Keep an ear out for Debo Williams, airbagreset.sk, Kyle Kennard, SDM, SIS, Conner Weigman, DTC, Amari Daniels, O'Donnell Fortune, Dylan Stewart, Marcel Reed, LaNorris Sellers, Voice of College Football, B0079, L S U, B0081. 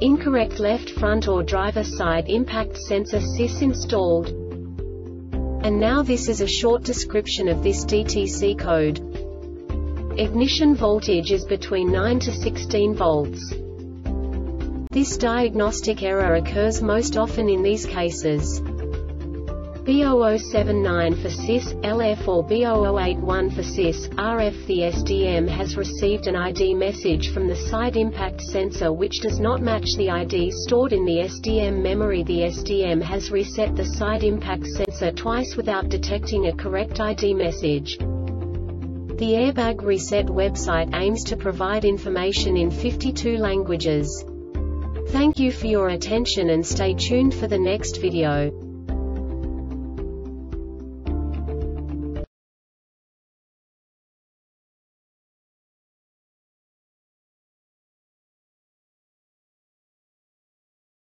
incorrect left front or driver side impact sensor SIS installed. And now this is a short description of this DTC code. Ignition voltage is between 9 to 16 volts. This diagnostic error occurs most often in these cases: B0079 for SIS, LF or B0081 for SIS, RF. The SDM has received an ID message from the side impact sensor which does not match the ID stored in the SDM memory. The SDM has reset the side impact sensor twice without detecting a correct ID message. The Airbag Reset website aims to provide information in 52 languages. Thank you for your attention and stay tuned for the next video.